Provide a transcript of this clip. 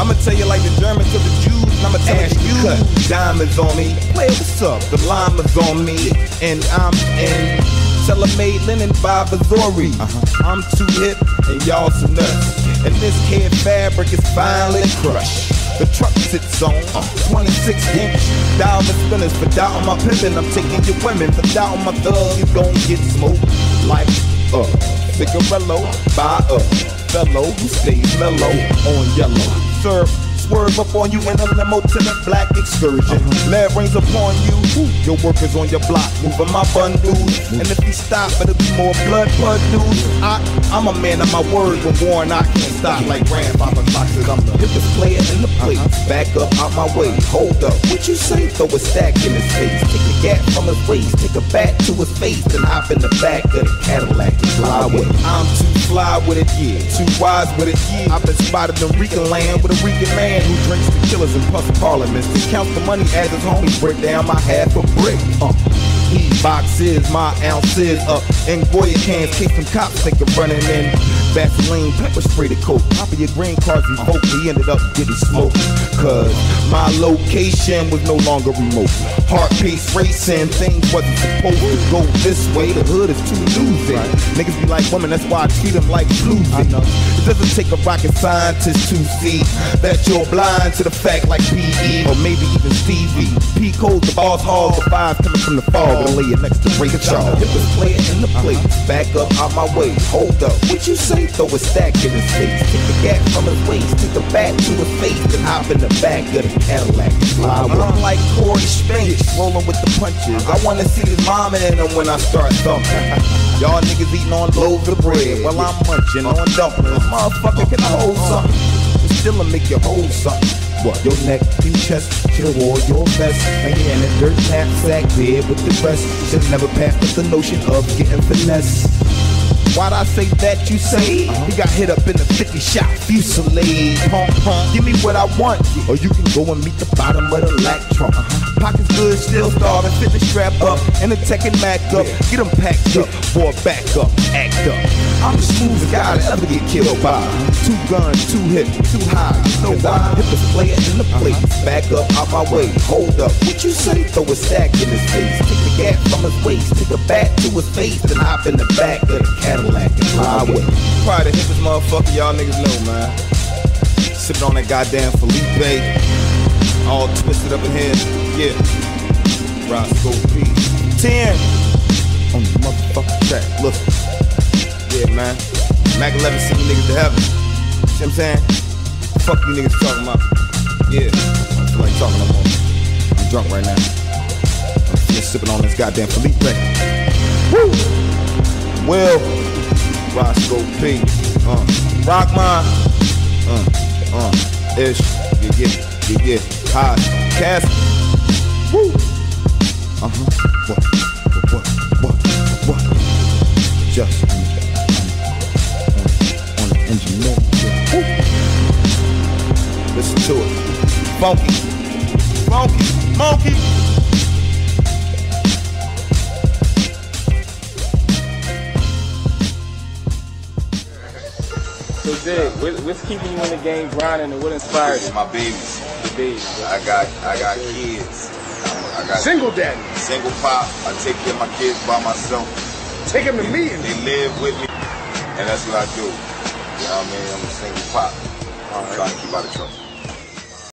I'ma tell you like the Germans to the Jews, and I'ma tell ask you, cut diamonds on me. Wait, what's up? The llamas on me, and I'm in Sellamade linen by Missouri. I'm too hip, and y'all some nuts. And this head fabric is finally crushed. The truck sits on 26-inch dial the spinners for doubting my pimpin'. I'm taking your women for doubting my thug. You gon' get smoked like a cigarello by a fellow who stays mellow on yellow. Sir, swerve up on you in a limo to the black excursion. Lead rings upon you. Your workers on your block moving my bundles. And if you stop, it'll be more blood bundles. I'm a man of my word, but Warren, I can't stop like grandfather boxes. I'm the hippest player in the place. Back up out my way. Hold up, what you say? Throw a stack in his face. Take a gap from his waist. Take a bat to his face. Then hop in the back of the Cadillac and fly with it. I'm too fly with it, yeah. Too wise with it, yeah. I've been spotted in Rican land with a Rican man who drinks the killers and puffs parliaments. He counts the money as his homies break down my half a brick. He boxes my ounces up and Goya cans, kick some cops, think of running in Vaseline, pepper spray the coat, pop of your green cards and hope he ended up getting smoked. Cause my location was no longer remote. Heart pace racing, things wasn't supposed to go this way. The hood is too losing. Niggas be like women, that's why I treat them like floozy. I know. It doesn't take a rocket scientist to see that you're blind to the fact like P.E. or maybe even Stevie. P. Cold, the boss hog, the vibes coming from the fog. Gonna lay it next to Ray Charles. Hit the player in the plate, back up out my way. Hold up, what you say? Throw a stack in his face. Take the gap from his waist, take the bat to his face, then hop in the back of the Cadillac. I'm like Corey Spinks, rolling with the punches. I wanna see his mama in him when I start thumping. Y'all niggas eating on loaves of bread while I'm munching on dumplings. Motherfucker can hold something. Still make your whole something. What? Your neck, your chest, your wall, your vest. And you're in a dirt knapsack there with the rest. Should never pass with the notion of getting finesse. Why'd I say that you say? He got hit up in the 50 shot fusillade. Give me what I want, or you can go and meet the bottom of the lack trunk. Pockets good, still starving, fit the strap up, and the tech and Mac up. Get them packed up, boy, back up, act up. I'm the smoothest guy to ever get killed by. Two guns, two hips, too high. No why? Hit the player in the place. Back up, out my way. Hold up, what you say? Throw a stack in his face. Take the gap from his waist. Take a bat to his face, then hop in the back of the Cadillac and fly with it. Probably the hippest motherfucker y'all niggas know, man. Sipping on that goddamn Felipe. All twisted up in here, yeah. Roscoe P. 10 on the motherfucking track. Look, yeah, man. Mac 11 sent you niggas to heaven. See what I'm saying? Fuck you niggas talking about. Yeah, I feel like talking about it. I'm drunk right now. I'm just sipping on this goddamn Felipe. Woo! Will Roscoe P. Rock mine. Ish. Yeah. High. Cast. Woo. What? Just on the engineer. Woo. Listen to it. Funky. So, Zig, what's keeping you in the game grinding, and what inspires you? My babies. The babies. I got kids. I got single daddy. Single pop. I take care of my kids by myself. Take them to me. They live with me, and that's what I do. You know what I mean? I'm a single pop. I'm trying to keep out of trouble.